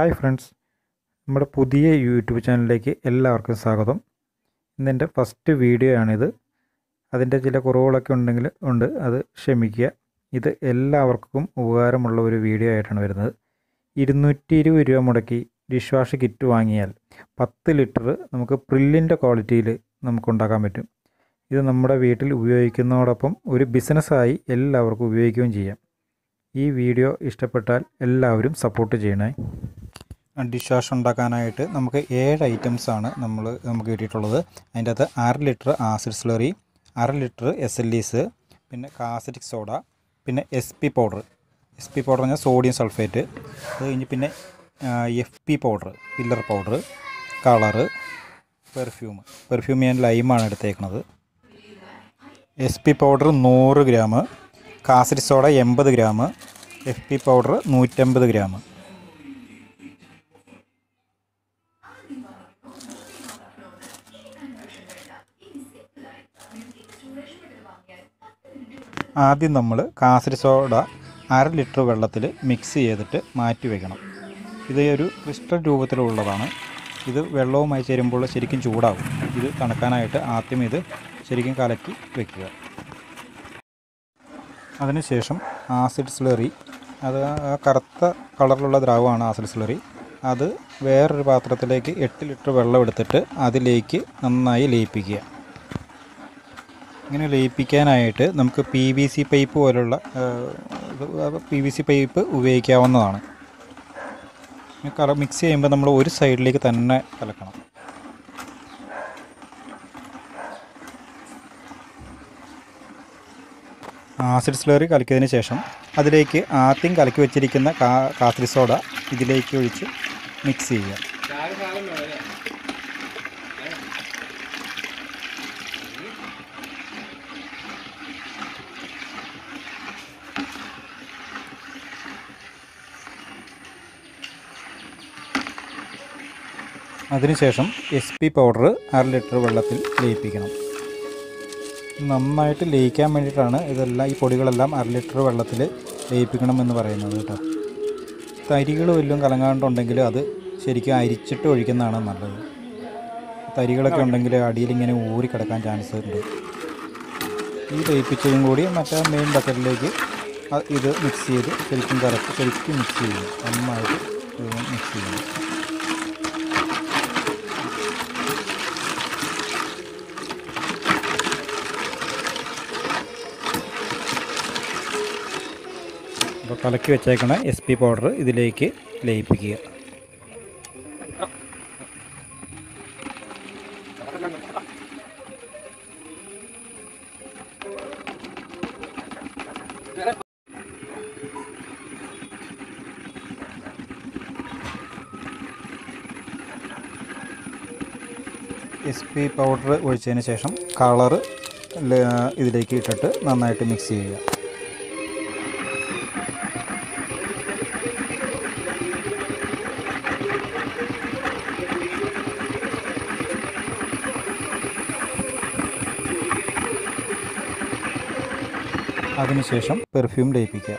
Hi friends, നമ്മുടെ പുതിയ YouTube ചാനലിലേക്ക് എല്ലാവർക്കും സ്വാഗതം. ഇന്നെൻ്റെ ഫസ്റ്റ് വീഡിയോ ആണിത്. അതിൻ്റെ ചില കുറവുകളൊക്കെ ഉണ്ട്, അത് ക്ഷമിക്കുക. ഇത് എല്ലാവർക്കും ഉപകാരമുള്ള ഒരു വീഡിയോ ആയിട്ടാണ് വരുന്നത്. 220 രൂപ മുടക്കി ഡിഷ് വാഷ് കിറ്റ് വാങ്ങിയാൽ 10 ലിറ്റർ നമുക്ക് പ്രില്ലിൻ്റെ ക്വാളിറ്റിയിൽ നമുക്കുണ്ടാക്കാൻ പറ്റും. ഇത് നമ്മുടെ വീട്ടിൽ ഉപയോഗിക്കുന്നതോടൊപ്പം ഒരു ബിസിനസ്സായി എല്ലാവർക്കും ഉപയോഗിക്കുകയും ചെയ്യാം. ഈ വീഡിയോ ഇഷ്ടപ്പെട്ടാൽ എല്ലാവരും സപ്പോർട്ട് ചെയ്യണേ. ഡിഷ് വാഷ് ഉണ്ടാക്കാനായിട്ട് നമുക്ക് 7 ഐറ്റംസാണ് നമുക്ക് കിട്ടിയിട്ടുള്ളത്. അതിൻ്റെ അകത്ത് 1/2 litre acid slurry, 1/2 litre SLEs, പിന്നെ കാസറ്റിക് സോഡ, പിന്നെ എസ് പി പൗഡർ പറഞ്ഞാൽ സോഡിയം സൾഫേറ്റ്, അത് കഴിഞ്ഞ് പിന്നെ FP powder, filler powder, colour, perfume ഞാൻ ലൈമാണ് എടുത്തേക്കുന്നത്. SP powder 100 gram, caustic soda 80 gram, FP powder 150 gram. ആദ്യം നമ്മൾ കാസറ്റിക് സോഡ 1/2 ലിറ്റർ വെള്ളത്തിൽ മിക്സ് ചെയ്തിട്ട് മാറ്റി വയ്ക്കണം. ഇത് ഒരു ക്രിസ്റ്റൽ രൂപത്തിലുള്ളതാണ്. ഇത് വെള്ളവുമായി ചേരുമ്പോൾ ശരിക്കും ചൂടാകും. ഇത് തണുക്കാനായിട്ട് ആദ്യം ഇത് ശരിക്കും കലക്കി വയ്ക്കുക. അതിനുശേഷം ആസിഡ് സ്ലറി, അത് കറുത്ത കളറിലുള്ള ദ്രാവമാണ് ആസിഡ് സ്ലറി. അത് വേറൊരു പാത്രത്തിലേക്ക് 8 ലിറ്റർ വെള്ളം എടുത്തിട്ട് അതിലേക്ക് നന്നായി ലയിപ്പിക്കുക. ഇങ്ങനെ ലയിപ്പിക്കാനായിട്ട് നമുക്ക് PVC പൈപ്പ് ഉപയോഗിക്കാവുന്നതാണ്. മിക്സ് ചെയ്യുമ്പോൾ നമ്മൾ ഒരു സൈഡിലേക്ക് തന്നെ കലക്കണം. ആസിഡ് സ്ലറി കലക്കിയതിന് ശേഷം അതിലേക്ക് ആദ്യം കലക്കി വെച്ചിരിക്കുന്ന കാസറ്റിക് സോഡ ഇതിലേക്ക് ഒഴിച്ച് മിക്സ് ചെയ്യുക. അതിനുശേഷം SP പൗഡർ 1/2 ലിറ്റർ വെള്ളത്തിൽ ലയിപ്പിക്കണം. നന്നായിട്ട് ലയിക്കാൻ വേണ്ടിയിട്ടാണ് ഇതെല്ലാം, ഈ പൊടികളെല്ലാം 1/2 ലിറ്റർ വെള്ളത്തിൽ ലയിപ്പിക്കണമെന്ന് പറയുന്നത് കേട്ടോ. തരികൾ വല്ലതും കലങ്ങാണ്ടുണ്ടെങ്കിൽ അത് ശരിക്കും അരിച്ചിട്ട് ഒഴിക്കുന്നതാണ് നല്ലത്. തരികളൊക്കെ ഉണ്ടെങ്കിൽ അടിയിൽ ഇങ്ങനെ ഊറി കിടക്കാൻ ചാൻസ് ഉണ്ട്. ഈ ലയിപ്പിച്ചതും കൂടി മറ്റേ മെയിൻ ബക്കറ്റിലേക്ക് ഇത് മിക്സ് ചെയ്ത് ശരിക്കും മിക്സ് ചെയ്യും. നന്നായിട്ട് മിക്സ് ചെയ്യും. അപ്പോൾ കലക്കി വെച്ചേക്കണ SP പൗഡർ ഇതിലേക്ക് ലയിപ്പിക്കുക. SP പൗഡർ ഒഴിച്ചതിന് ശേഷം കളറ് ഇതിലേക്ക് ഇട്ടിട്ട് നന്നായിട്ട് മിക്സ് ചെയ്യുക. അതിനുശേഷം പെർഫ്യൂം ലയിപ്പിക്കുക.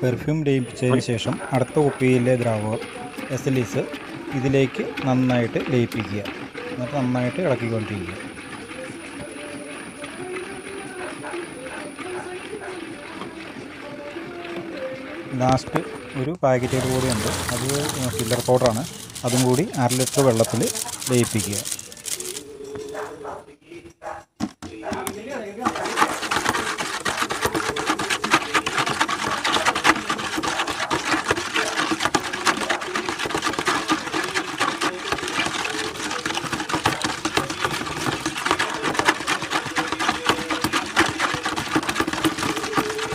പെർഫ്യൂം ലയിപ്പിച്ചതിന് ശേഷം അടുത്ത കുപ്പിയിലെ ദ്രാവകം SLEs ഇതിലേക്ക് നന്നായിട്ട് ലയിപ്പിക്കുക. എന്നിട്ട് നന്നായിട്ട് ഇളക്കിക്കൊണ്ടിരിക്കുക. ലാസ്റ്റ് ഒരു പാക്കറ്റോട് കൂടിയുണ്ട്, അത് ഫില്ലർ പൗഡറാണ്. അതും കൂടി 1/2 ലിറ്റർ വെള്ളത്തിൽ ലയിപ്പിക്കുക.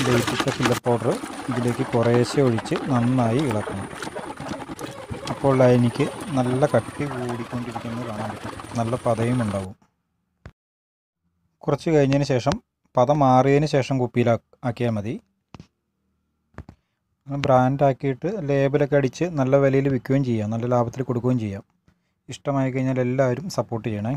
ലയിപ്പിച്ച ഫില്ലർ പൗഡർ ഇതിലേക്ക് കുറേശ്ശെ ഒഴിച്ച് നന്നായി ഇളക്കണം. അപ്പോൾ എനിക്ക് നല്ല കട്ടി കൂടിക്കൊണ്ടിരിക്കുന്നത് കാണാൻ പറ്റും. നല്ല പതയും ഉണ്ടാവും. കുറച്ച് കഴിഞ്ഞതിന് ശേഷം പത മാറിയതിന് ശേഷം കുപ്പിയിലാക്കിയാൽ മതി. ബ്രാൻഡാക്കിയിട്ട് ലേബലൊക്കെ അടിച്ച് നല്ല വിലയിൽ വിൽക്കുകയും ചെയ്യാം, നല്ല ലാഭത്തിൽ കൊടുക്കുകയും ചെയ്യാം. ഇഷ്ടമായി കഴിഞ്ഞാൽ എല്ലാവരും സപ്പോർട്ട് ചെയ്യണേ.